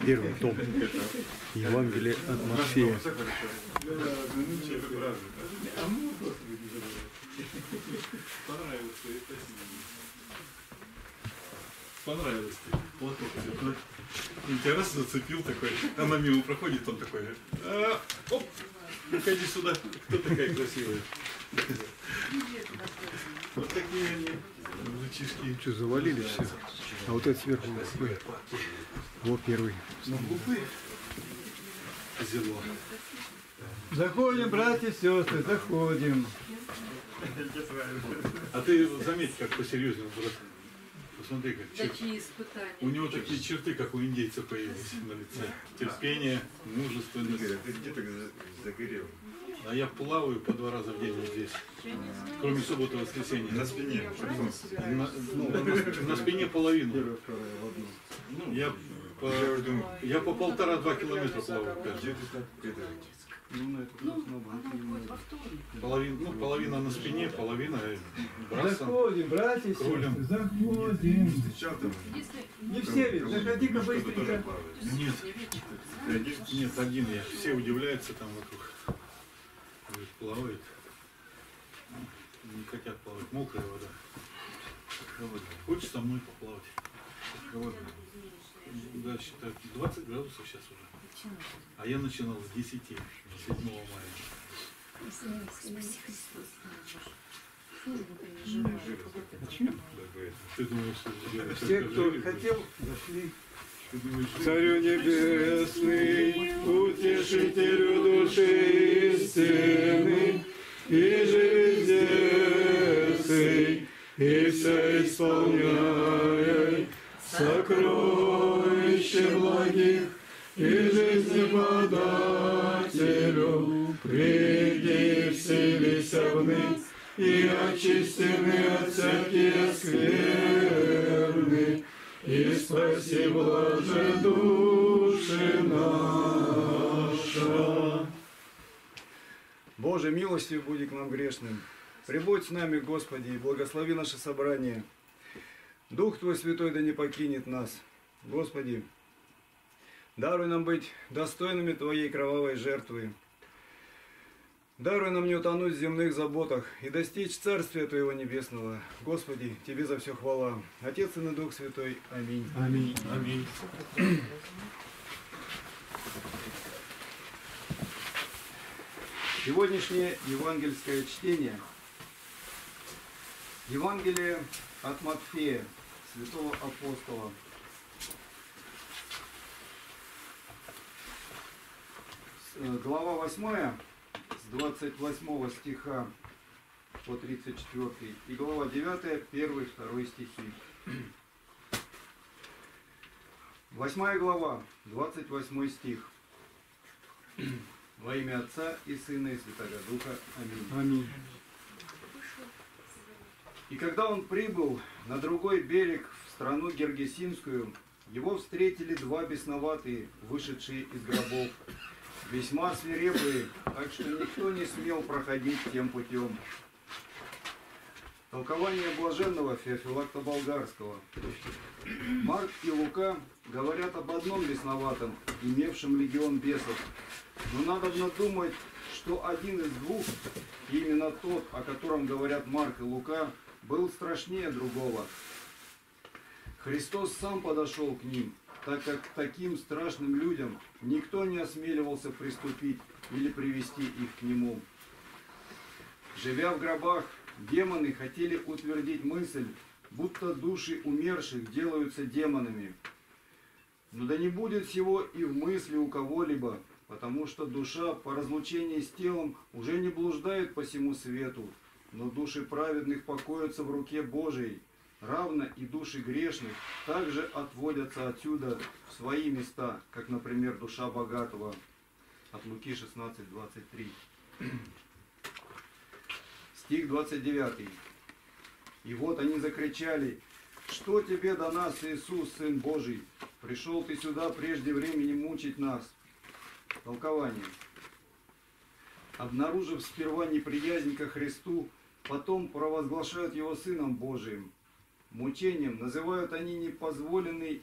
Первый том Евангелие от Матфея. Понравилось. Платок такой. Интерес зацепил такой. Она мимо проходит, он такой. Оп! Выходи сюда. Кто такая красивая? Вот такие они. Лучишки. Что, завалили все? А вот это сверху губы. Вот первый. Ну, губы. Зело. Заходим, братья и сестры, заходим. А ты заметь, как по-серьезному просто. Смотри, как такие испытания. У него такие черты, как у индейца, появились на лице. Терпение, мужественность. Ты где-то загорел. А я плаваю по 2 раза в день здесь. Кроме субботы и воскресенья. На спине. На спине половину. Я по 1,5–2 километра плаваю. Половина на спине, половина брасом. Заходим, братья, кролем. Заходим. Не все ведь, заходи-ка быстренько. Нет, нет, один я. Все удивляются там вокруг. Говорит, плавает. Не хотят плавать. Мокрая вода. Хочешь со мной поплавать? Да, считаю, 20 градусов сейчас уже. А я начинал с 10, 7 мая. Ты думаешь, что все, кто хотел, зашли. Царю небесный, утешителю души истины, и живи здесь, и все исполняй сокровище благих. И жизнеподателю приди, вселися в ны, и очистены от всякие скверны, и спаси, блаже, души наша. Боже, милостью буди к нам грешным, прибудь с нами, Господи, и благослови наше собрание. Дух Твой Святой да не покинет нас, Господи. Даруй нам быть достойными Твоей кровавой жертвы. Даруй нам не утонуть в земных заботах и достичь Царствия Твоего Небесного. Господи, Тебе за все хвала. Отец и Дух Святой. Аминь. Аминь. Аминь. Сегодняшнее евангельское чтение. Евангелие от Матфея, святого апостола. Глава 8, с 28 стиха по 34, и глава 9, 1 и 2 стихи. 8 глава, 28 стих. Во имя Отца и Сына и Святого Духа. Аминь. Аминь. И когда он прибыл на другой берег, в страну Гергесинскую, его встретили 2 бесноватые, вышедшие из гробов, весьма свирепые, так что никто не смел проходить тем путем. Толкование Блаженного Феофилакта Болгарского. Марк и Лука говорят об одном бесноватом, имевшем легион бесов. Но надобно думать, что один из двух, именно тот, о котором говорят Марк и Лука, был страшнее другого. Христос сам подошел к ним, так как к таким страшным людям никто не осмеливался приступить или привести их к нему. Живя в гробах, демоны хотели утвердить мысль, будто души умерших делаются демонами. Но да не будет сего и в мысли у кого-либо, потому что душа по разлучении с телом уже не блуждает по всему свету, но души праведных покоятся в руке Божией. Равно и души грешных также отводятся отсюда в свои места, как, например, душа богатого. От Луки 16:23. Стих 29. И вот они закричали: «Что тебе до нас, Иисус, Сын Божий? Пришел ты сюда прежде времени мучить нас». Толкование. обнаружив сперва неприязнь ко Христу, потом провозглашают Его Сыном Божиим. Мучением называют они непозволение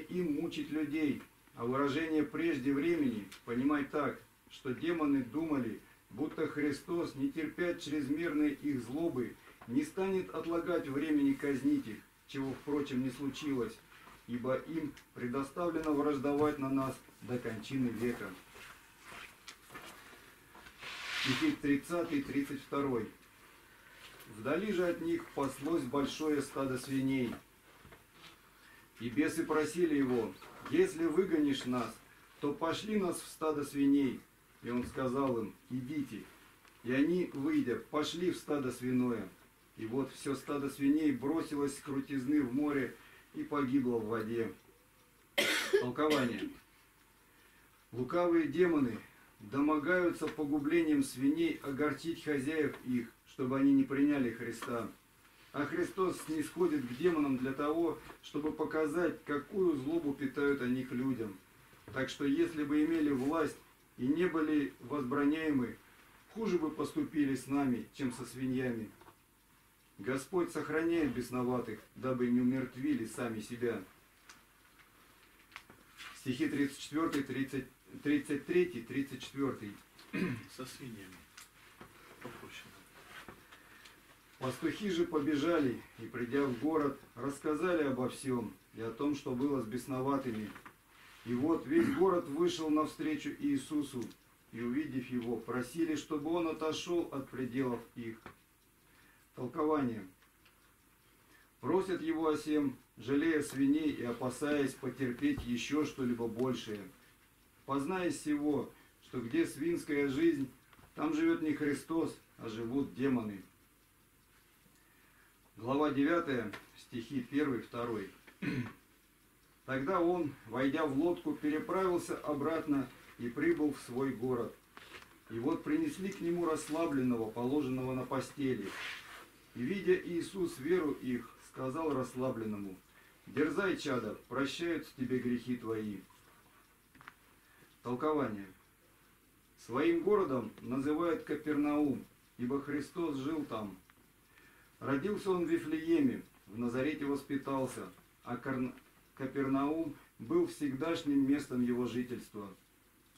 им мучить людей, а выражение «прежде времени» понимать так, что демоны думали, будто Христос, не терпя чрезмерной их злобы, не станет отлагать времени казнить их, чего, впрочем, не случилось, ибо им предоставлено враждовать на нас до кончины века. Стихи 30-32. Вдали же от них паслось большое стадо свиней. И бесы просили его: «Если выгонишь нас, то пошли нас в стадо свиней». И он сказал им: «Идите». И они, выйдя, пошли в стадо свиное. И вот все стадо свиней бросилось с крутизны в море и погибло в воде. Толкование. Лукавые демоны домогаются погублением свиней огорчить хозяев их, чтобы они не приняли Христа. А Христос снисходит к демонам для того, чтобы показать, какую злобу питают о них людям. Так что если бы имели власть и не были возбраняемы, хуже бы поступили с нами, чем со свиньями. Господь сохраняет бесноватых, дабы не умертвили сами себя. Стихи 33-34. Со свиньями. Попроще. Пастухи же побежали и, придя в город, рассказали обо всем и о том, что было с бесноватыми. И вот весь город вышел навстречу Иисусу, и, увидев Его, просили, чтобы Он отошел от пределов их. Толкование. Просят Его о сем, жалея свиней и опасаясь потерпеть еще что-либо большее. Позная сего, что где свинская жизнь, там живет не Христос, а живут демоны. Глава 9, стихи 1-2. Тогда он, войдя в лодку, переправился обратно и прибыл в свой город. И вот принесли к нему расслабленного, положенного на постели. И, видя Иисус веру их, сказал расслабленному: «Дерзай, чадо, прощаются тебе грехи твои». Толкование. Своим городом называют Капернаум, ибо Христос жил там. Родился он в Вифлееме, в Назарете воспитался, а Капернаум был всегдашним местом его жительства.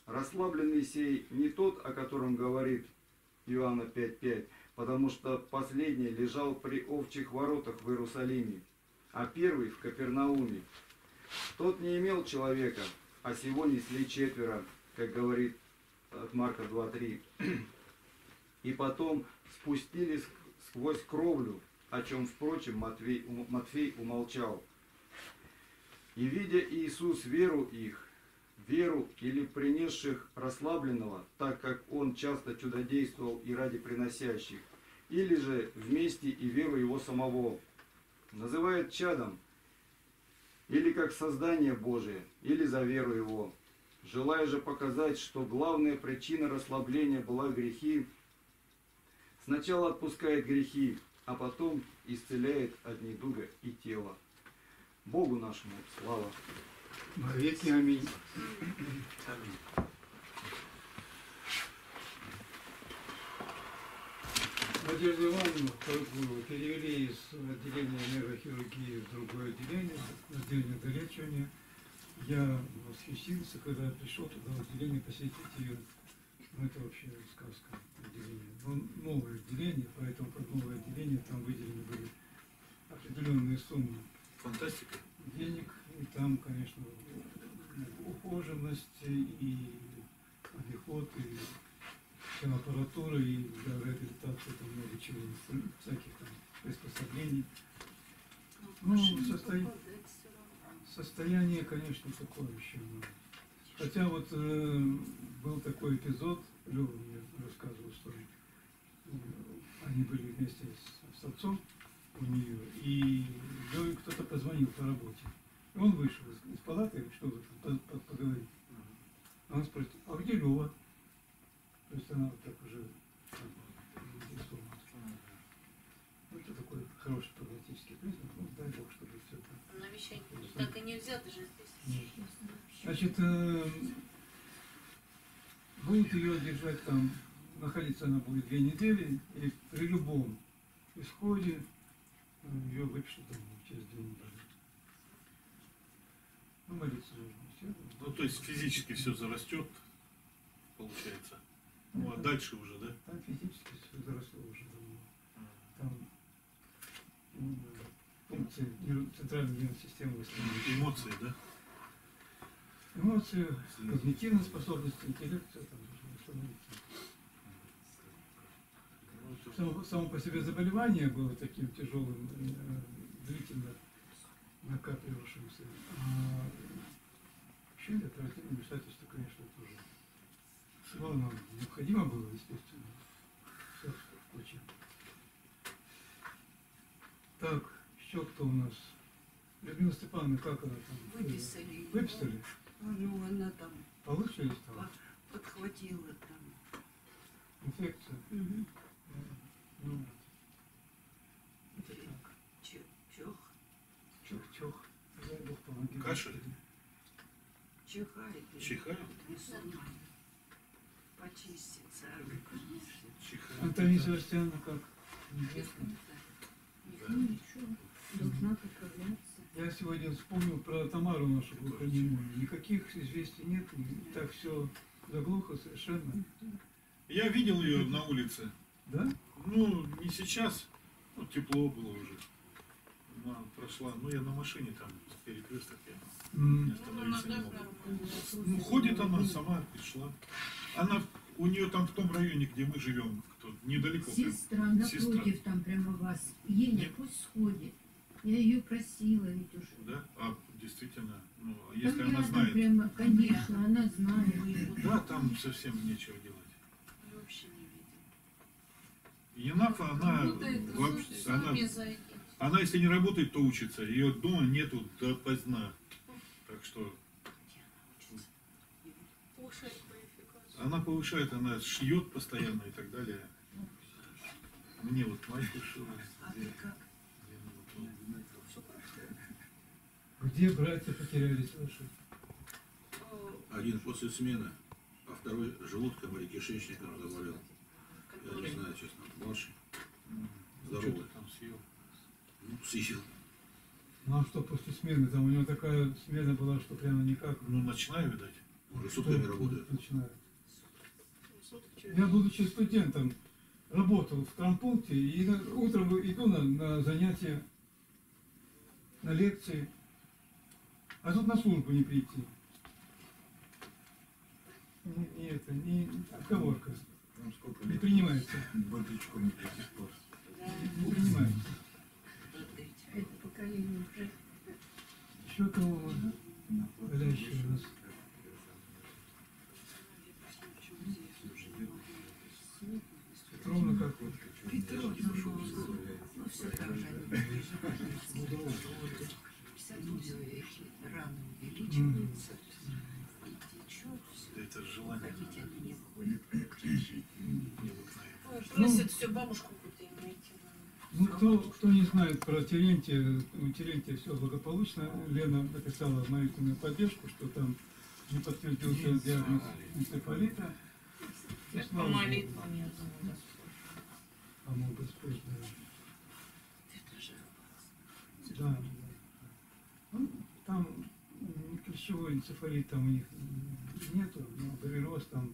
Расслабленный сей не тот, о котором говорит Иоанна 5:5, потому что последний лежал при овчьих воротах в Иерусалиме, а первый в Капернауме. Тот не имел человека, а сего несли четверо, как говорит от Марка 2:3. И потом спустились сквозь кровлю, о чем, впрочем, Матфей умолчал. И, видя Иисус веру их, веру или принесших расслабленного, так как он часто чудодействовал и ради приносящих, или же вместе и веру его самого, называет чадом, или как создание Божие, или за веру его. Желая же показать, что главная причина расслабления была грехи, сначала отпускает грехи, а потом исцеляет от недуга и тела. Богу нашему слава. Во веки аминь. Аминь. Надежду Ивановну перевели из отделения нейрохирургии в другое отделение, отделение долечивания. Я восхищался, когда я пришел туда, в отделение, посетить ее. Ну, это вообще сказка отделения. Но новое отделение, поэтому под новое отделение там выделены были определенные суммы. Фантастика. Денег, и там, конечно, ухоженность, и обиход, и вся аппаратура, и для реабилитации там много чего, всяких там приспособлений. Ну, состояние, конечно, такое еще. Хотя вот был такой эпизод, Лев мне рассказывал, что они были вместе с отцом у нее, и Леве кто-то позвонил по работе. И он вышел из палаты, чтобы поговорить. Она спросит: «А где Лева?» То есть она вот так уже вспомнила. Вот это такой хороший прагматический признак. Ну, дай Бог, чтобы все это... Навещать так и нельзя, ты же здесь. Значит, будет ее держать там, находиться она будет 2 недели, и при любом исходе ее выпишут через 2 недели. Ну, молиться нужно. Ну, то есть физически все зарастет, получается. Ну, а дальше уже, да? Там физически все заросло уже. Там функции центральной нервной системы восстановились. Эмоции, да? Эмоции, когнитивные способности, интеллект, все там восстановится. Само по себе заболевание было таким тяжелым, длительно накапливавшимся. А лечение оперативное вмешательство, конечно, тоже. Но оно необходимо было, естественно. Все в куче. Так, еще кто у нас? Людмила Степановна, как она там? Выписали. Выписали? Ну, она там. Получилось там? Подхватила там. Инфекцию? Угу. Ну. Чех. Кашель? Чихает. Чихает? Почистится. Антонина Севастьяновна как? Неизвестно. Да. Должна поправляться. Я сегодня вспомнил про Тамару нашу глухонемую. Никаких известий нет, так все заглухо совершенно. Я видел ее на улице. Да? Ну, не сейчас, ну, тепло было уже. Она прошла, ну я на машине там, перекресток я не остановиться не мог. Ну, ходит она, сама пришла. Она, у нее там в том районе, где мы живем, недалеко. Сестра, прям, сестра напротив там прямо вас. Еня, пусть сходит. Я ее просила ведь уже. Да? А действительно, ну, если там она знает. Прямо, конечно, она знает. Да, там совсем нечего делать. Вообще не видел. Енафа, она вообще, она если не работает, то учится. Ее дома нету допоздна. Так что. Она повышает, она шьет постоянно и так далее. Мне вот майку шила. А ты как? Где братья потерялись ваши? Один после смены, а второй желудком или кишечником заболел. Я не знаю, честно. Младший. Здоровый. Ну, съел. Ну а что после смены? Там у него такая смена была, что прямо никак. Ну, ночная, видать. Уже сутками работает. Ночная. Я, будучи студентом, работал в травмпункте, и утром иду на занятия, на лекции, а тут на службу не прийти. Не это, не отговорка. Не принимается. Водичку не пить спорт. Не принимается. Это поколение уже. Еще кого-то голящий у нас. Ровно как вот. Это желание. Носит всю бабушку куда-нибудь найти. Ну, кто не знает про Терентия, у Терентия все благополучно. Лена написала в молитвенную поддержку, что там не подтвердился диагноз энцефалита. Это по молитвам, я думаю, помог Господь, да. Это же да. Ну, там клещевой энцефалит там у них нету, но борреоз там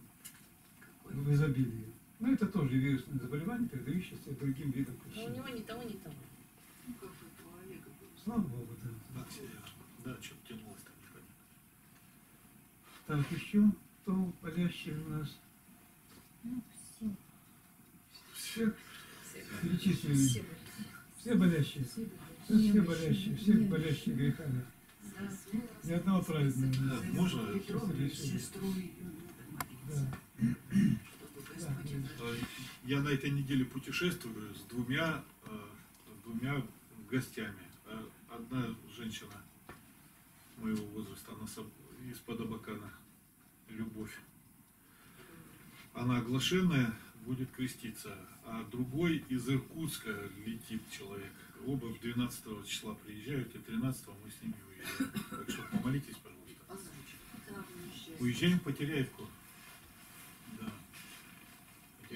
в изобилии. Ну, это тоже вирусное заболевание, передающееся другим видом клещей. Но у него ни того, ни того. Ну, как бы у Олега было. Слава Богу, да. Да, что-то тянулось там, непонятно. Так, еще кто болящий у нас? Ну, все. Перечислены. Все болящие. Все болящие. Все болящие грехами. Ни одного праведного. Да, можно? Сестру ее Я на этой неделе путешествую с двумя гостями. Одна женщина моего возраста, она из-под Абакана, Любовь. Она оглашенная, будет креститься. А другой из Иркутска летит человек. Оба 12 числа приезжают, и 13 мы с ними уезжаем. Так что помолитесь, пожалуйста. Уезжаем в Потеряевку.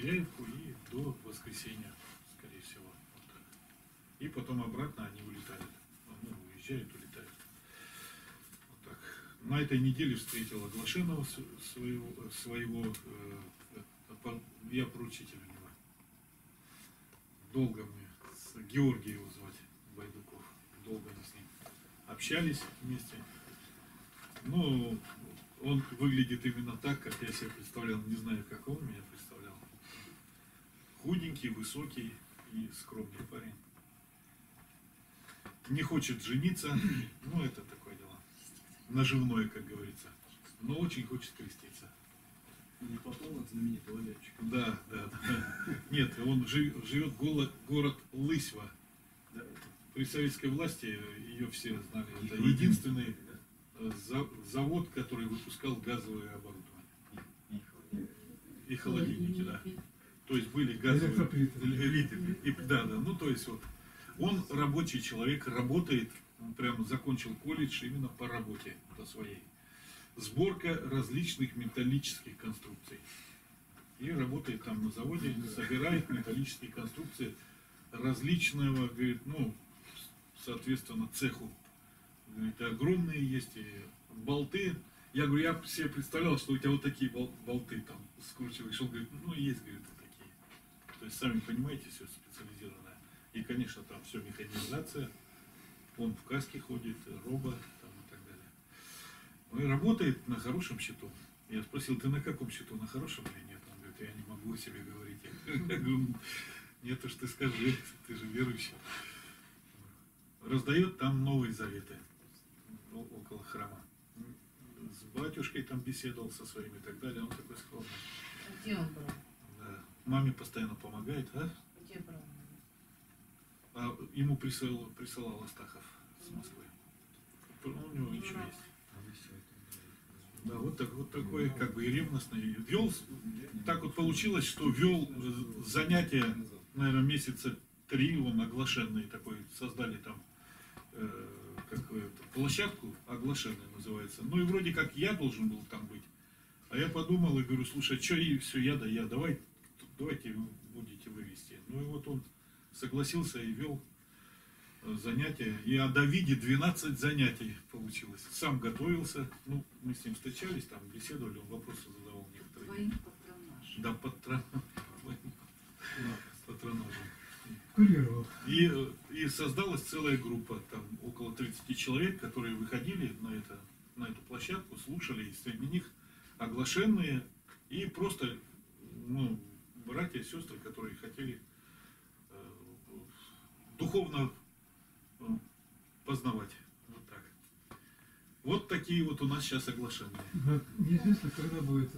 Потеряевку и до воскресенья, скорее всего. Вот так. И потом обратно они улетают. Ну, уезжают, улетают. Вот так. На этой неделе встретила Глашенова своего я поручитель у него. Долго мне, Георгий его звать, Байдуков. Долго мы с ним общались вместе. Ну, он выглядит именно так, как я себе представлял. Не знаю, как он меня представлял. Худенький, высокий и скромный парень. Не хочет жениться. Ну, это такое дело. Наживное, как говорится. Но очень хочет креститься. Не попал от знаменитого летчика. Да. Нет, он живет город Лысьва. Да. При советской власти ее все знали. Это единственный завод, который выпускал газовое оборудование. И холодильники, да. То есть были газовые элитами. Да. Ну, то есть вот он рабочий человек, работает, прям закончил колледж именно по работе, по своей. Сборка различных металлических конструкций. И работает там на заводе, собирает металлические конструкции различного, говорит, ну, соответственно, цеху. Говорит, огромные есть и болты. Я говорю, я себе представлял, что у тебя вот такие болты там скручиваешь. Он говорит, ну, есть, говорит, вот такие. То есть, сами понимаете, все специализированное. И, конечно, там все механизация. Он в каске ходит, робот. Он работает на хорошем счету. Я спросил, ты на каком счету, на хорошем или нет? Он говорит, я не могу себе говорить. Я говорю, нет уж, ты скажи, ты же верующий. Раздает там Новые Заветы около храма. С батюшкой там беседовал со своими и так далее. Он такой скромный. А где он брал? Да. Маме постоянно помогает, а? Где брал? А ему присылал Астахов с Москвы. У него еще есть. Да, вот такой, как бы, и ревностный. Вел, так вот получилось, что вел занятия, наверное, месяца 3, он оглашенный такой, создали там какую-то площадку, оглашенная называется. Ну и вроде как я должен был там быть. А я подумал и говорю, слушай, а что и все, я, давайте будете вывести. Ну и вот он согласился и вел занятия. И о Давиде 12 занятий получилось. Сам готовился. Ну, мы с ним встречались, там беседовали, он вопросы задавал некоторые. Твоим патронажем. Да, патронажем. Курировал. И создалась целая группа, там около 30 человек, которые выходили на эту площадку, слушали, и среди них оглашенные, и просто, ну, братья, сестры, которые хотели духовно познавать. Вот так. Вот такие вот у нас сейчас оглашенные. Да, неизвестно, когда будет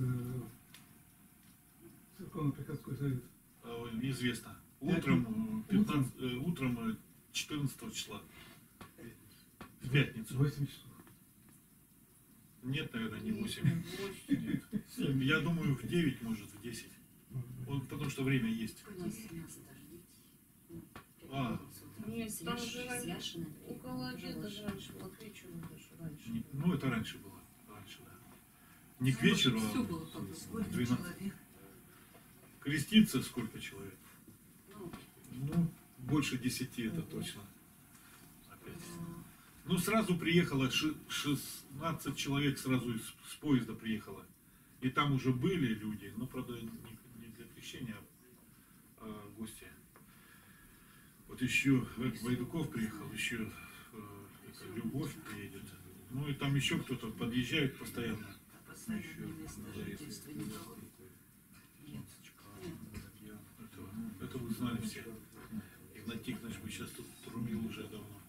церковно-приходской совет? Неизвестно. Утром 14 числа. В пятницу. 8 часов. Нет, наверное, не 8. Нет. Я думаю, в 9, может, в 10. Потому что время есть. Нет, там же раньше, около обеда же раньше, было к вечеру даже раньше. Ну, это раньше было, раньше, да. Не к вечеру, а 12. Креститься сколько человек? Ну, больше 10, это точно. Опять. Ну, сразу приехало 16 человек, сразу с поезда приехало. И там уже были люди, но, правда, не для крещения, а гости. Вот еще Байдуков приехал, еще Любовь приедет. Ну и там еще кто-то подъезжает постоянно. Это вы знали все. Игнатий Игнатьевич сейчас тут трубил уже давно.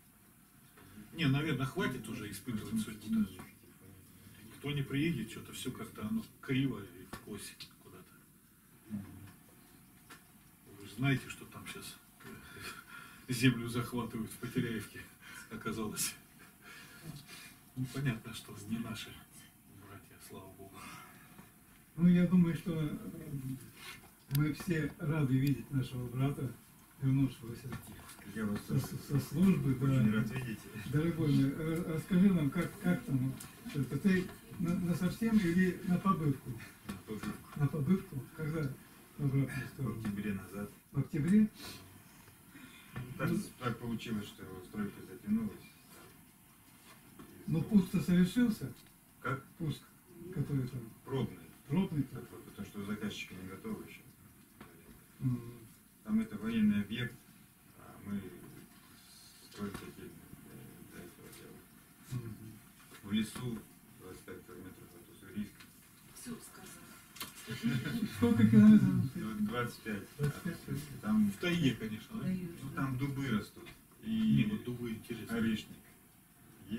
Не, наверное, хватит уже испытывать судьбу. Кто не приедет, что-то все как-то оно криво и вкось куда-то. Вы же знаете, что там сейчас... Землю захватывают в Потеряевке, оказалось. Ну, понятно, что не наши братья, слава Богу. Ну, я думаю, что мы все рады видеть нашего брата, вернувшегося со службы. Да. Дорогой мой, расскажи нам, как там, это ты на совсем или на побывку? На побывку. Когда? В октябре назад. В октябре? Так получилось, что стройка затянулась. Но пуск-то совершился? Как? Пуск, который там? Пробный. Пробный? Такой, потому что заказчики не готовы еще. Там это военный объект, а мы столько до этого делали. В лесу 25 километров от Уссурийска. Все сказано. Сколько километров? 25. Там в тайге, конечно. Ну там дубы растут. И вот дубы интересные. Орешник.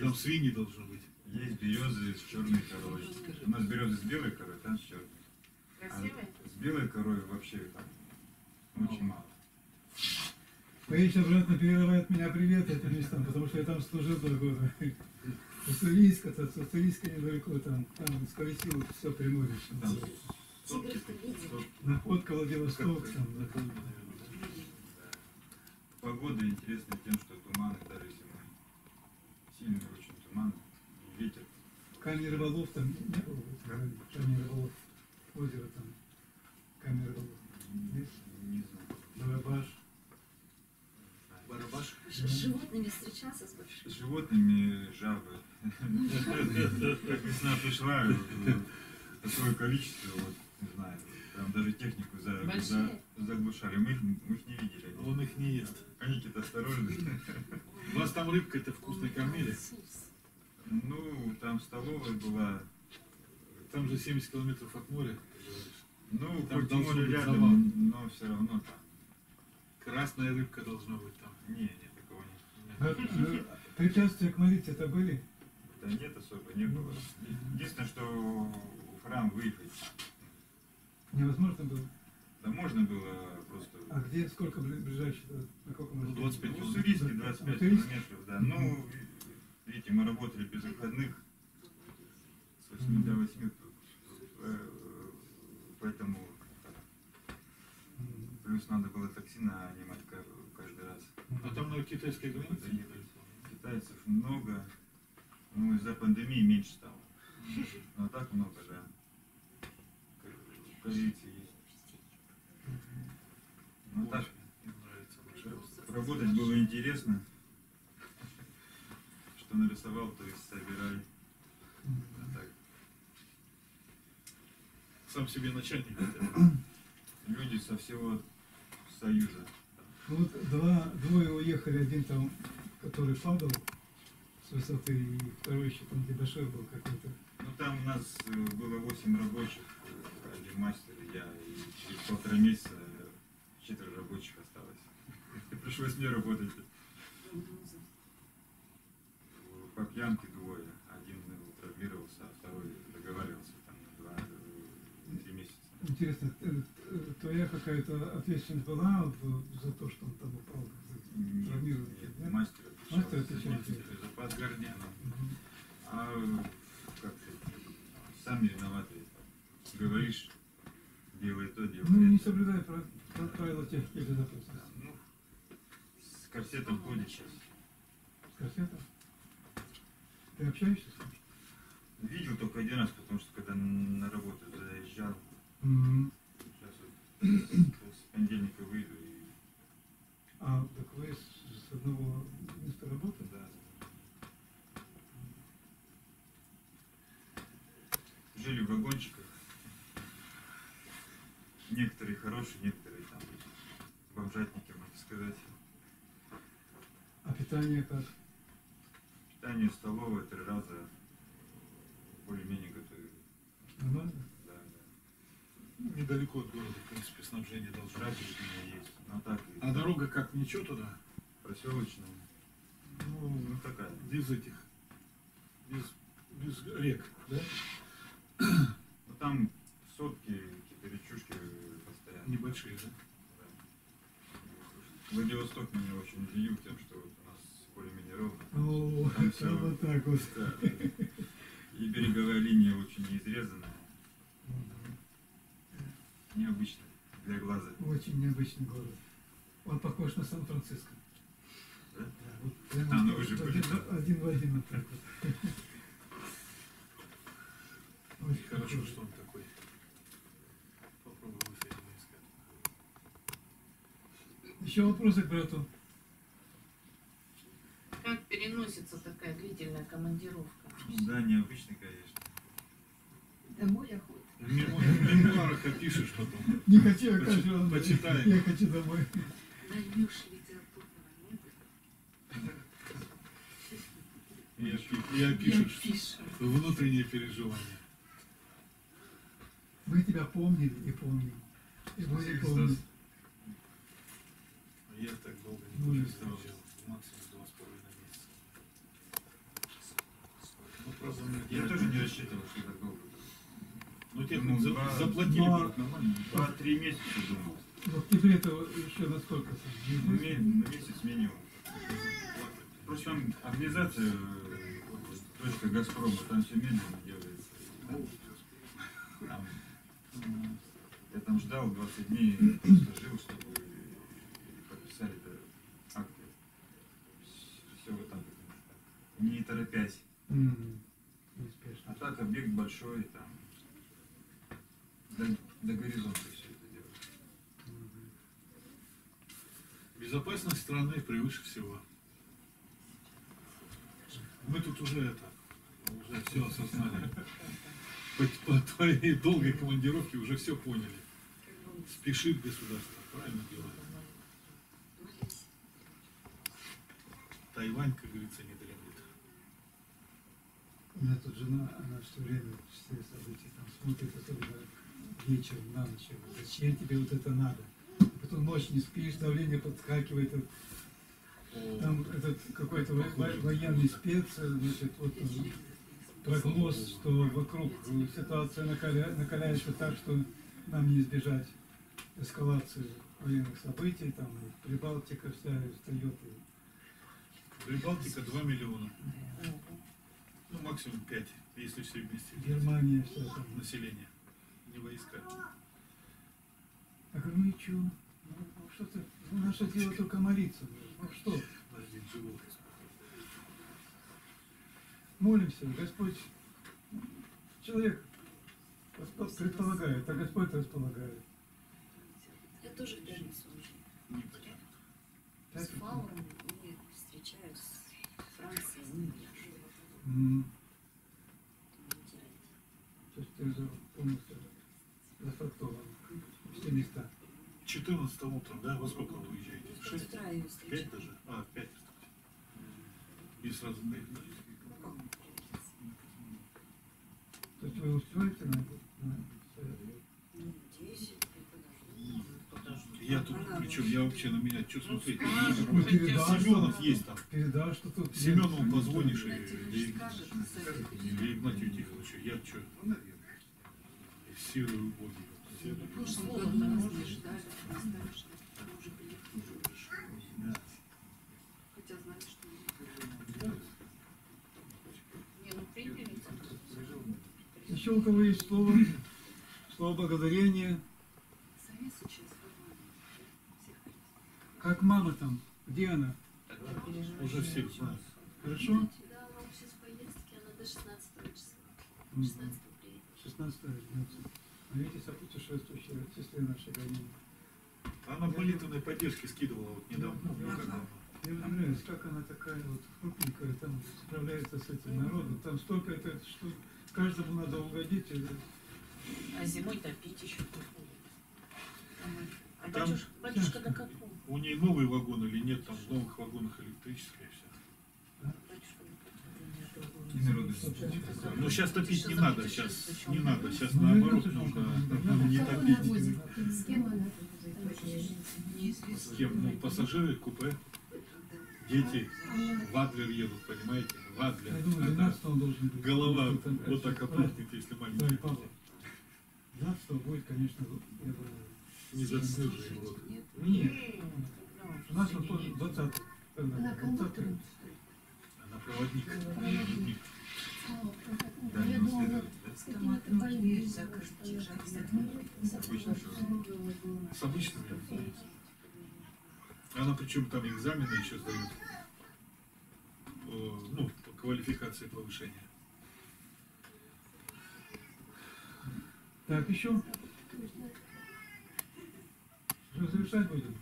Там свиньи должны быть. Есть березы с черной корой. У нас березы с белой корой, там с черной. Красивые? С белой корой вообще там очень мало. Поедешь обратно, передавает меня привет этим местам, потому что я там служил 2 года. Уссурийска, Уссурийска недалеко, там скоротило все Приморье. Находка, Владивосток, там. Погода интересна тем, что туманы, даже зимой. Сильный очень туман, ветер. Камень рыболов там не было? Камень рыболов, озеро там, камень рыболов. Не знаю. Барабаш. Барабаш. С животными встречался с большими? С животными жабы. Как весна пришла, такое количество, вот, не знаю, там даже технику заглушали. Мы их не видели. Он их не ест. Они какие-то осторожные. У вас там рыбка-то вкусно кормили? Ну, там столовая была. Там же 70 километров от моря. Ну, там хоть море рядом, но все равно там. Красная рыбка должна быть там. Нет, такого нет. Препятствия к молитве-то были? Да нет, особо не было. Единственное, что в храм выехать невозможно было? Да можно было просто... А где, сколько ближайших? 25 километров. Уссурийский 25 километров, да. Ну, видите, мы работали без выходных. С 8 до 8. Поэтому плюс надо было такси нанимать каждый раз. А там много китайской границы? Китайцев много, ну из-за пандемии меньше стало. Но так много, да. Корейцы есть. Ну так, работать было интересно. Что нарисовал, то есть собирай. Сам себе начальник. Люди со всего Союза. Вот двое уехали, один там, который падал с высоты, и второй еще там дебошир был какой-то. Ну там у нас было 8 рабочих, один мастер, я, и через 1,5 месяца 4 рабочих осталось. Пришлось мне работать. По пьянке двое. Один травмировался, а второй договаривался. Интересно, твоя какая-то ответственность была за то, что он там упал? Нет, мастер отвечал за подгорняна. А как сам виноватый. Говоришь, делай то, делай. Ну, не соблюдай правила техники безопасности. Да, ну, с корсетом ходит сейчас. С корсетом? Ты общаешься с ним? Видел только один раз, потому что когда на работу заезжал. Сейчас вот с понедельника выйду и... А, так вы с одного места работы? Да. Жили в вагончиках. Некоторые хорошие, некоторые там бомжатники, можно сказать. А питание как? Питание столовое 3 раза более-менее готовили. Нормально? Недалеко от города, в принципе, снабжение должно быть. Есть. Но так и... А дорога как, ничего туда? Проселочная. Ну такая. Без этих. Без рек, да? Ну там сотки, какие-то речушки постоянно. Небольшие, да? Да. Владивосток меня очень удивил тем, что вот у нас более-менее ровно. О, все вот так вот. Да, да. И береговая линия очень неизрезанная. Необычный для глаза. Очень необычный город. Он похож на Сан-Франциско. Да? Да, вот там уже один в один вот так вот. Хорошо, что он такой. Попробуем его искать. Еще вопросы к брату? Как переносится такая длительная командировка? Да, необычно, конечно. Домой охота. В мемуарах опишешь потом. Не хочу, я хочу. Почитай. Я хочу домой. Наймешь литературного неба. Я опишу. Внутренние переживания. Мы тебя помнили и помним. И будем помнить. Я так долго не путешествовал. Максимум 2,5 месяца. Ну, просто, я тоже не рассчитывал, что так долго. Ну, тебе заплатили 2-3 месяца, думал. Но в тебе это еще на сколько? На месяц минимум. Причем организация, точка Газпрома, там все медленно делается. Там, я там ждал 20 дней, просто жил, чтобы подписали акты. Все вот там, не торопясь. А так объект большой, там. До горизонта все это делать. Безопасность страны превыше всего. Мы тут уже все осознали. По твоей долгой командировке уже все поняли. Спешит государство, правильно делает. Тайвань, как говорится, не дремлет. У меня тут жена, она все время все события там смотрит, особенно вечером, на ночь. Зачем тебе вот это надо? Потом ночь не спишь, давление подскакивает. Там этот какой-то военный спец, значит, вот он, прогноз, что вокруг ситуация накаляется так, что нам не избежать эскалации военных событий. Там Прибалтика вся встает. Прибалтика 2 миллиона. Ну, максимум 5, если все вместе. Германия, все там. Население. Не войска. Я говорю, ну и чё? Ну, что-то, ну, наше дело только молиться. Ну, что? Молимся, Господь. Человек предполагает, а Господь располагает. Я тоже в пятницу уже. С Фауром и встречаюсь с Францией. То есть ты уже полностью зафактован. Все места. 14 утром, да? Во сколько вы уезжаете? 6? 5 даже? А, 5. И сразу на их. То есть вы успеваете на это? Я тут, причем я вообще на меня что смотреть? Семенов есть там. Передашь, что тут Семенову позвонишь и Игнатию Тихоновичу. Я что? Силы убоги. Хотя знали, что не, ну приняли. Еще у кого есть слово? Слово благодарения. Как мама там? Где она? Уже все знают. Хорошо? Да, мама сейчас в поездке, она до 16 числа. 16 приедет. 16 вернется. Молитесь о путешествующей сестре нашей Галине. Она молитвенной поддержки скидывала вот недавно. Мне удивляюсь, как она такая вот крупненькая, там справляется с этим народом. Там столько это, что каждому надо угодить. А зимой топить еще. А батюшка до какого? У ней новый вагон или нет, там в новых вагонах электрическая вся. Ну сейчас топить не надо, сейчас не надо, сейчас наоборот нужно не топить. С кем она? С кем? Ну, пассажиры, купе, дети в Адлер едут, понимаете? В Адлер. Голова вот так опухнет, если маленький. 12-го будет, конечно, я бы... Не заслужили его. Нет. У нас он тоже 20. Она проводник. Да, не успевает. С обычными. Она причем там экзамены еще сдает. Ну, по квалификации повышения. Так, еще? Разрешать будем?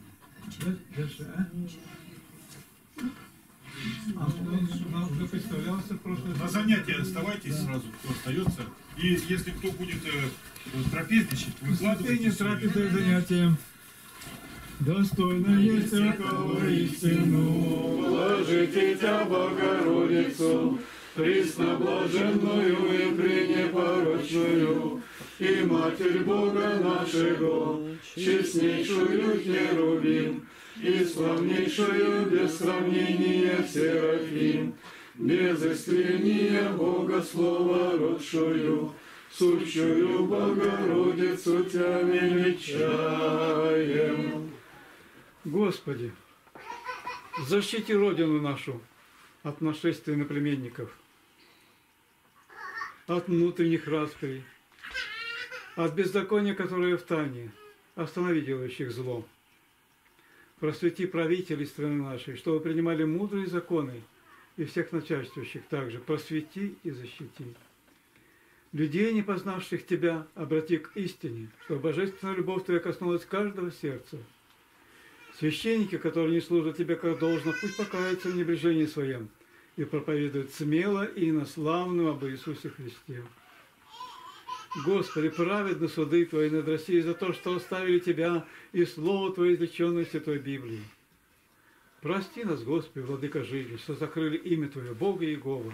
А нам уже представлялся прошлый... На занятия оставайтесь, да. Сразу, кто остается. И если кто будет трапезничать, выкладывайте. Трапезное занятие. Достойно есть рокового истину, положить тебя Богородицу, пресноблаженную и пренепорочную, и Матерь Бога нашего, честнейшую Херувим, и славнейшую без сравнения Серафим, без истления Бога Слова родшую, сущую Богородицу Тя величаем. Господи, защити Родину нашу от нашествия наплеменников, от внутренних распри, от беззакония, которое в тайне, останови делающих зло. Просвети правителей страны нашей, чтобы принимали мудрые законы, и всех начальствующих также просвети и защити. Людей, не познавших Тебя, обрати к истине, чтобы божественная любовь Твоя коснулась каждого сердца. Священники, которые не служат Тебе как должно, пусть покаются в небрежении своем и проповедуют смело и инославную об Иисусе Христе. Господи, праведны суды Твои над Россией за то, что оставили Тебя и Слово Твое, изреченное в Святой Библии. Прости нас, Господи, Владыка жизни, что закрыли имя Твое, Бога Иегова.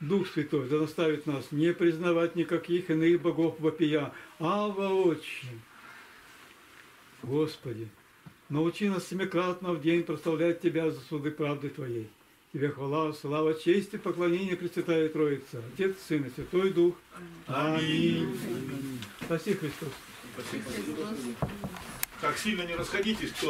Дух Святой да наставит нас не признавать никаких иных богов вопия, а воочию. Господи, научи нас семикратно в день прославлять Тебя за суды правды Твоей. Тебе хвала, слава, честь и поклонение, Пресвятая Троица, Отец, Сын и Святой Дух. Аминь. Спаси Христос. Спаси Христос. Так сильно не расходитесь, кто...